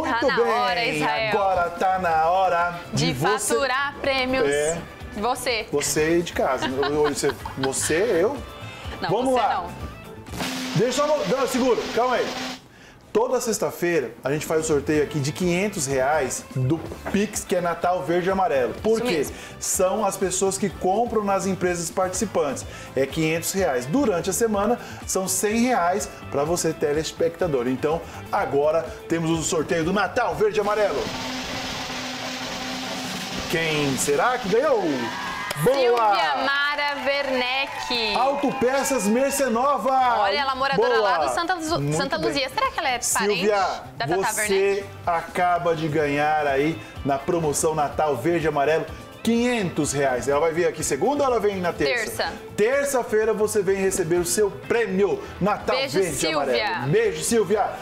Muito bem. Hora, Israel. Agora tá na hora de você... faturar prêmios. É. Você. Você de casa. Você, eu? Não, vamos você lá. Não. Deixa eu... Não, segura, calma aí. Toda sexta-feira a gente faz o sorteio aqui de R$500 do Pix, que é Natal Verde e Amarelo. Por quê? São as pessoas que compram nas empresas participantes. É R$500. Durante a semana são R$100 para você, telespectador. Então agora temos o sorteio do Natal Verde e Amarelo. Quem será que ganhou? Boa! Tata Werneck. Auto Peças Mercenova. Olha, ela é moradora lá do Santa Luzia. Será que ela é parente da Tata Werneck? Você acaba de ganhar aí na promoção Natal Verde e Amarelo R$500. Ela vai vir aqui segunda ou ela vem na terça? Terça. Terça-feira você vem receber o seu prêmio Natal Verde e Amarelo. Beijo, Silvia.